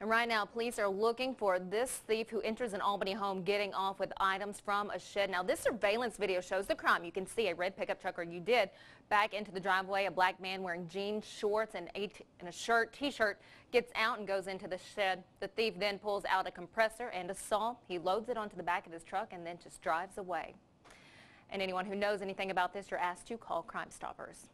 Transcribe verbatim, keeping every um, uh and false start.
And right now, police are looking for this thief who enters an Albany home getting off with items from a shed. Now, this surveillance video shows the crime. You can see a red pickup truck, or you did, back into the driveway. A black man wearing jeans, shorts, and a, and a shirt, T-shirt, gets out and goes into the shed. The thief then pulls out a compressor and a saw. He loads it onto the back of his truck and then just drives away. And anyone who knows anything about this, you're asked to call Crime Stoppers.